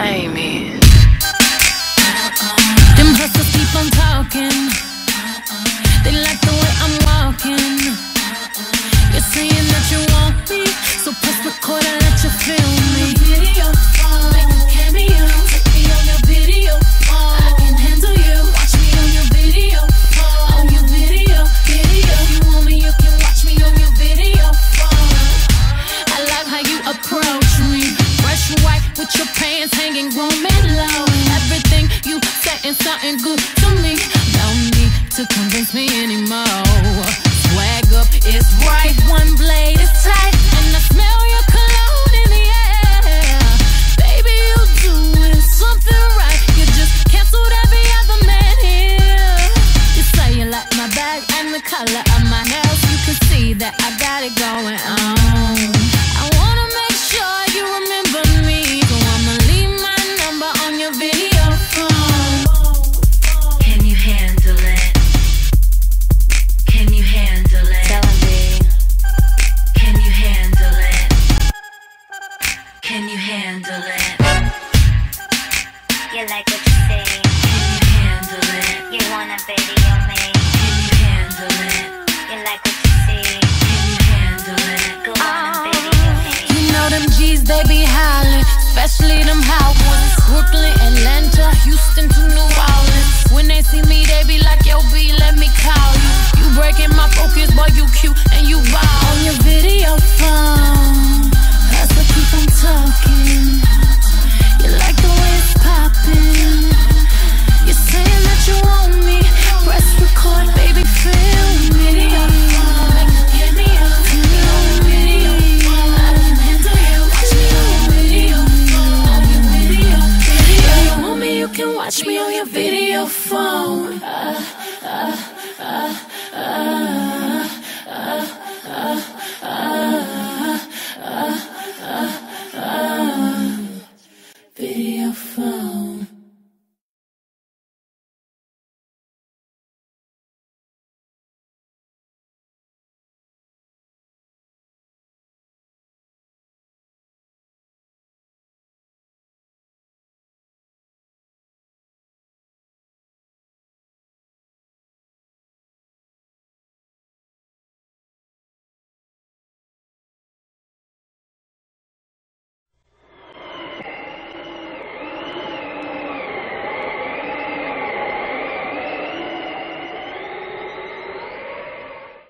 Amy. Them hustlers keep on talking. They like the way I'm walking. You're saying that you want me, so press record and let you feel me. Video call, cameo, take me on your video call. I can handle you. Watch me on your video call. On your video, video. If you want me, you can watch me on your video call. I love how you approach me. Fresh white with your pants hanging, roaming low. Everything you said is something good to me. Don't need to convince me anymore. Swag up is right, one blade is tight, and I smell your cologne in the air. Baby, you doing something right. You just canceled every other man here. You say you like my bag and the color of my hair. You can see that I got it going on. I wanna make sure you remember me, so I'ma leave my number on your video phone. Can you handle it? Can you handle it? Tell me. Can you handle it? Can you handle it? You like what you say? Can you handle it? You want a video made? Can you handle it? You like what you see? Can you handle it? Go on a video made. You know them G's, they be hollering, especially them hot ones. Brooklyn, Atlanta, Houston to New Orleans. When they see me, they be like, yo, B, let me call you. You breaking my focus, boy, you cute and you wild. On your video phone, that's what keep on talking. You like the way it's popping. You're saying that you want me. Press record, baby, feel me. Hit me up, hit me on video. I can handle you. Watch me on video. On your video, video. If you want me, you can watch me on your video phone. Video phone.